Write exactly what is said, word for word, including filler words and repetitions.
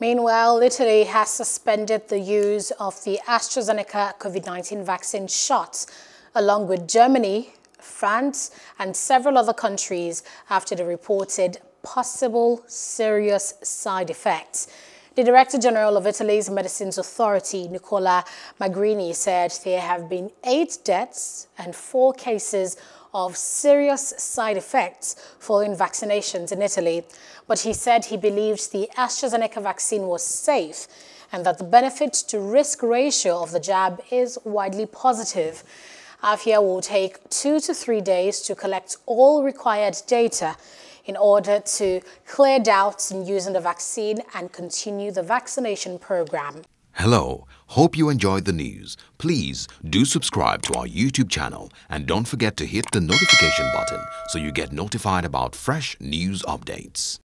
Meanwhile, Italy has suspended the use of the AstraZeneca COVID nineteen vaccine shots, along with Germany, France, and several other countries after the reported possible serious side effects. The Director General of Italy's Medicines Authority, Nicola Magrini, said there have been eight deaths and four cases of serious side effects following vaccinations in Italy. But he said he believes the AstraZeneca vaccine was safe and that the benefit to risk ratio of the jab is widely positive. A F I A will take two to three days to collect all required data in order to clear doubts in using the vaccine and continue the vaccination program. Hello, hope you enjoyed the news. Please do subscribe to our YouTube channel and don't forget to hit the notification button so you get notified about fresh news updates.